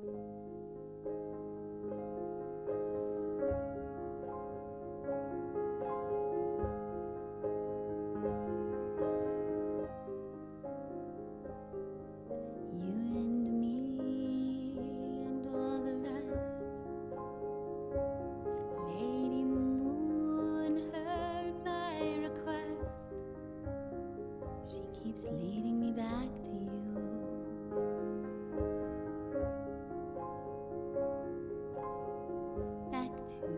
Leading me back to you. Back to you.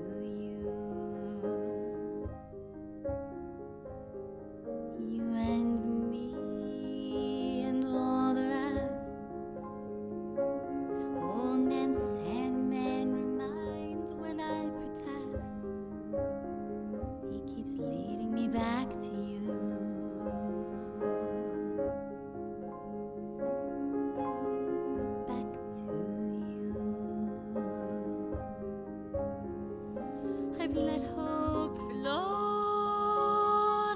You and me and all the rest. Old man Sandman reminds when I protest. He keeps leading me back to you. I've let hope float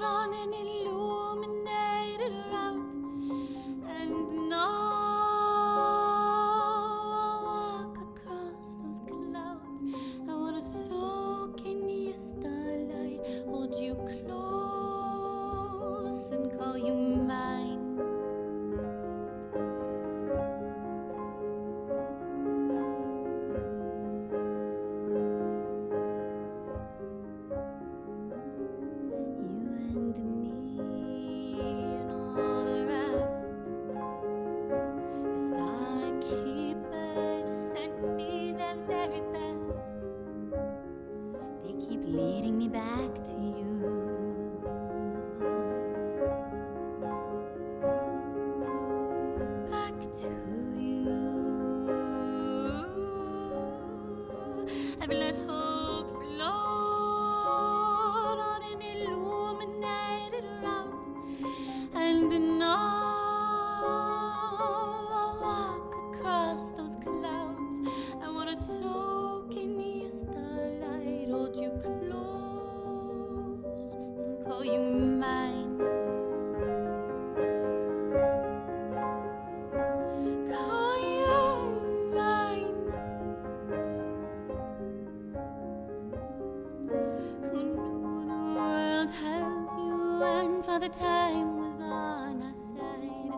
on an illuminated route, and now I'll walk across those clouds. I wanna soak in your starlight, hold you close and call you mine. Keep leading me back to you. Back to you. I've let hope float on an illuminated route, and now I'll walk across those clouds. I wanna soak in your starlight, hold you close and call you mine. Call you mine. Who knew the world held you and Father Time was on our side?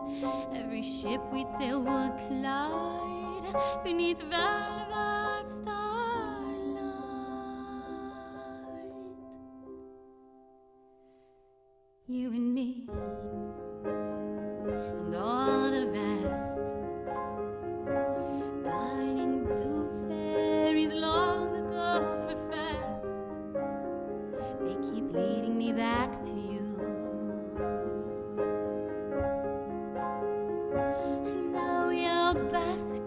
Every ship we'd sail would collide beneath velvet stars. You and me, and all the rest. Darling, two fairies long ago professed. They keep leading me back to you. And now you're best.